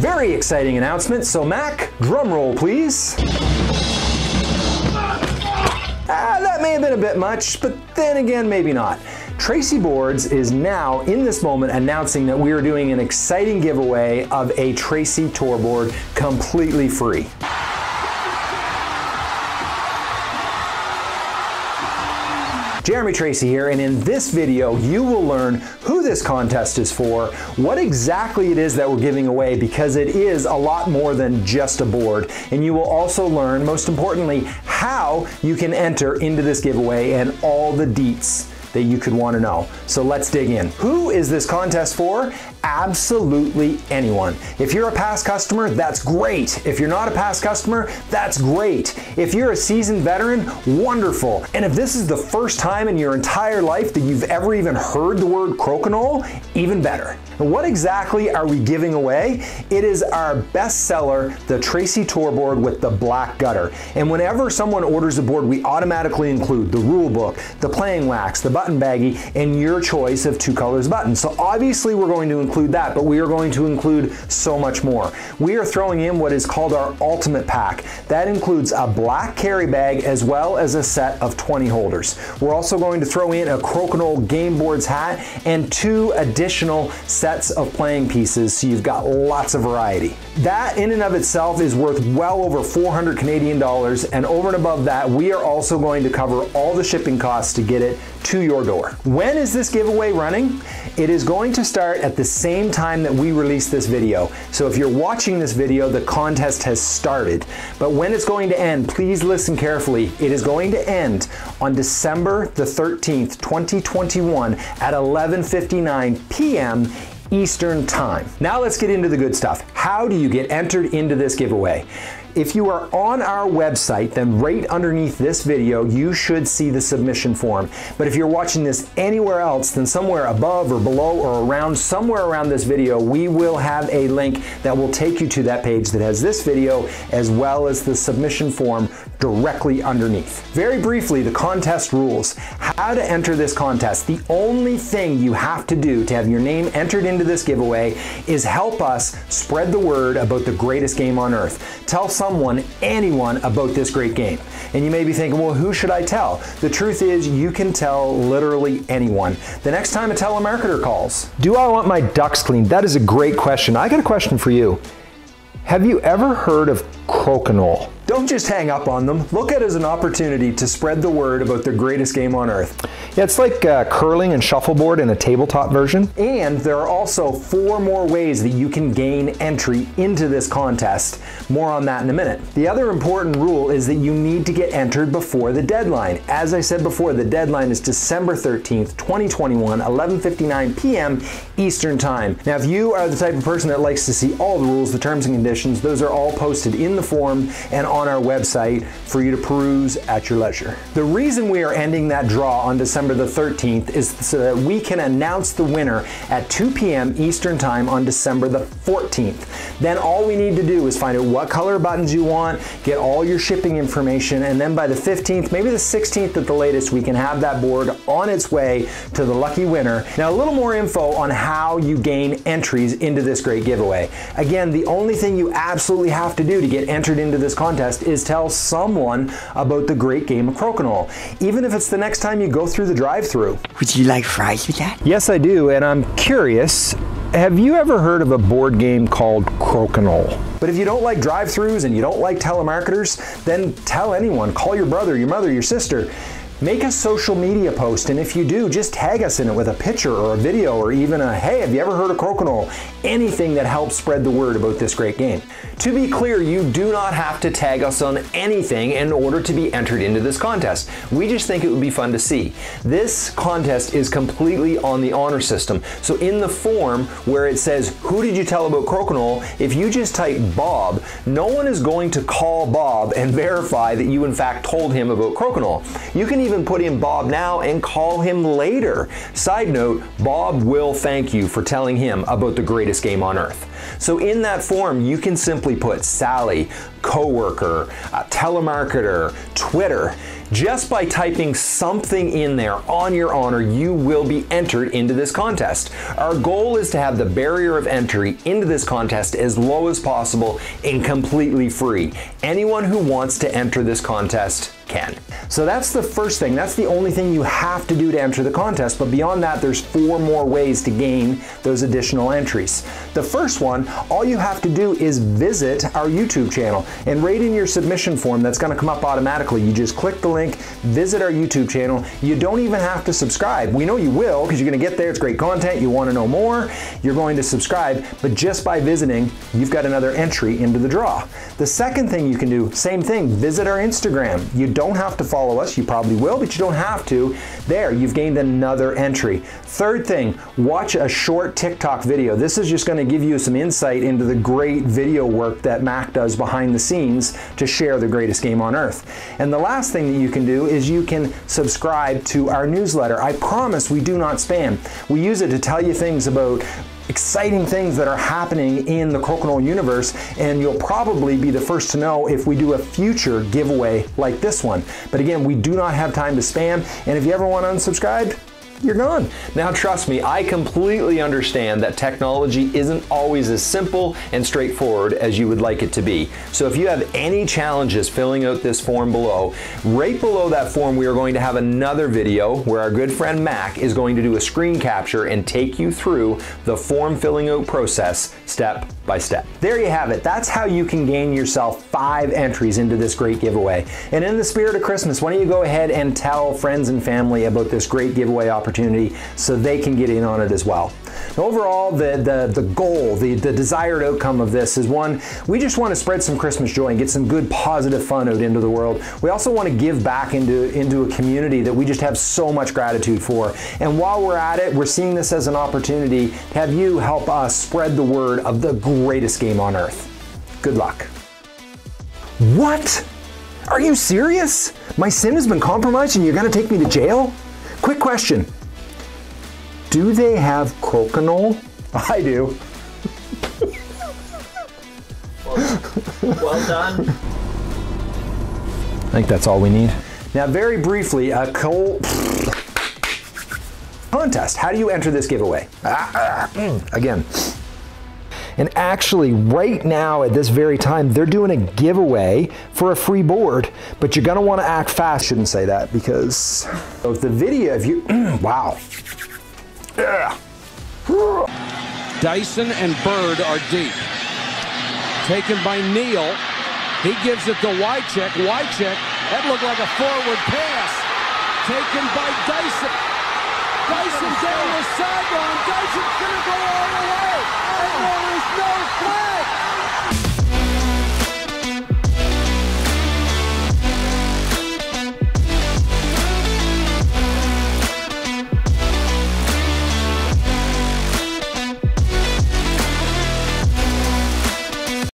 very exciting announcement, so Mac, drum roll please. That may have been a bit much, but then again, maybe not. Tracey Boards is now, in this moment, announcing that we are doing an exciting giveaway of a Tracey Tour Board completely free. Jeremy Tracey here, and in this video you will learn who this contest is for, what exactly it is that we're giving away, because it is a lot more than just a board, and you will also learn, most importantly, how you can enter into this giveaway and all the deets that you could want to know. So let's dig in. Who is this contest for? Absolutely anyone. If you're a past customer, that's great. If you're not a past customer, that's great. If you're a seasoned veteran, wonderful. And if this is the first time in your entire life that you've ever even heard the word crokinole, even better. And what exactly are we giving away? It is our best seller, the Tracey Tour Board with the black gutter. And whenever someone orders a board, we automatically include the rule book, the playing wax, the button baggie, and your choice of two colors buttons. So obviously we're going to include that, but we are going to include so much more. We are throwing in what is called our ultimate pack. That includes a black carry bag as well as a set of 20 holders. We're also going to throw in a crokinole game boards hat and two additional sets of playing pieces, so you've got lots of variety. That in and of itself is worth well over $400 Canadian, and over and above that we are also going to cover all the shipping costs to get it to your door. When is this giveaway running? It is going to start at the same time that we release this video. So if you're watching this video, the contest has started. But when it's going to end, please listen carefully. It is going to end on December the 13th, 2021 at 11:59 p.m. Eastern Time. Now let's get into the good stuff. How do you get entered into this giveaway? If you are on our website, then right underneath this video, you should see the submission form. But if you're watching this anywhere else, then somewhere above or below or around, somewhere around this video, we will have a link that will take you to that page that has this video as well as the submission form directly underneath. Very briefly, the contest rules. How to enter this contest. The only thing you have to do to have your name entered into this giveaway is help us spread the word about the greatest game on earth. Tell someone, anyone, about this great game. And you may be thinking, well, who should I tell? The truth is, you can tell literally anyone. The next time a telemarketer calls. Do I want my ducks cleaned? That is a great question. I got a question for you. Have you ever heard of crokinole? Don't just hang up on them. Look at it as an opportunity to spread the word about the greatest game on earth. Yeah, it's like curling and shuffleboard in a tabletop version. And there are also 4 more ways that you can gain entry into this contest. More on that in a minute. The other important rule is that you need to get entered before the deadline. As I said before, the deadline is December 13th, 2021, 11:59 p.m. Eastern Time. Now, if you are the type of person that likes to see all the rules, the terms and conditions, those are all posted in the form and on our website for you to peruse at your leisure. The reason we are ending that draw on December the 13th is so that we can announce the winner at 2 p.m. Eastern Time on December the 14th. Then all we need to do is find out what color buttons you want, get all your shipping information, and then by the 15th, maybe the 16th at the latest, we can have that board on its way to the lucky winner. Now, a little more info on how you gain entries into this great giveaway. Again, the only thing you absolutely have to do to get entered into this contest is tell someone about the great game of crokinole, even if it's the next time you go through the drive-thru. Would you like fries with that? Yes, I do, and I'm curious, have you ever heard of a board game called crokinole? But if you don't like drive-thrus and you don't like telemarketers, then tell anyone. Call your brother, your mother, your sister. Make a social media post, and if you do, just tag us in it with a picture or a video or even a, hey, have you ever heard of crokinole? Anything that helps spread the word about this great game. To be clear, you do not have to tag us on anything in order to be entered into this contest. We just think it would be fun to see. This contest is completely on the honor system. So in the form where it says, who did you tell about crokinole? If you just type Bob, no one is going to call Bob and verify that you in fact told him about crokinole. You can even put in Bob now and call him later. Side note, Bob will thank you for telling him about the greatest game on earth. So in that form, you can simply put Sally, coworker, a telemarketer, Twitter. Just by typing something in there on your honor, you will be entered into this contest. Our goal is to have the barrier of entry into this contest as low as possible and completely free. Anyone who wants to enter this contest can. So that's the first thing. That's the only thing you have to do to enter the contest. But beyond that, there's 4 more ways to gain those additional entries. The first one, all you have to do is visit our YouTube channel and right in your submission form, that's going to come up automatically. You just click the link, visit our YouTube channel. You don't even have to subscribe. We know you will because you're going to get there. It's great content. You want to know more. You're going to subscribe, but just by visiting, you've got another entry into the draw. The second thing you can do, same thing, visit our Instagram. You don't have to follow us. You probably will, but you don't have to. There, you've gained another entry. Third thing, watch a short TikTok video. This is just going to give you some insight into the great video work that Mac does behind the scenes to share the greatest game on earth. And the last thing that you can do is you can subscribe to our newsletter. I promise we do not spam. We use it to tell you things about exciting things that are happening in the crokinole universe, and you'll probably be the first to know if we do a future giveaway like this one. But again, we do not have time to spam, and if you ever want to unsubscribe, you're gone. Now trust me, I completely understand that technology isn't always as simple and straightforward as you would like it to be. So if you have any challenges filling out this form below, right below that form we are going to have another video where our good friend Mac is going to do a screen capture and take you through the form filling out process step by step. There you have it. That's how you can gain yourself 5 entries into this great giveaway. And in the spirit of Christmas, why don't you go ahead and tell friends and family about this great giveaway opportunity so they can get in on it as well. Now, overall, the goal, the desired outcome of this is one, we just want to spread some Christmas joy and get some good positive fun out into the world. We also want to give back into a community that we just have so much gratitude for. And while we're at it, we're seeing this as an opportunity to have you help us spread the word of the greatest game on earth. Good luck. What? Are you serious? My SIM has been compromised and you're going to take me to jail? Quick question. Do they have crokinole? I do. Well done. I think that's all we need. Now, very briefly, a contest. How do you enter this giveaway? Again. And actually, right now at this very time, they're doing a giveaway for a free board, but you're gonna wanna act fast. Shouldn't say that because so if the video, if you, wow. Dyson and Bird are deep. Taken by Neal. He gives it to Wycheck. Wycheck, that looked like a forward pass. Taken by Dyson. Dyson down the sideline. Dyson gonna go all the way. And there is no flag.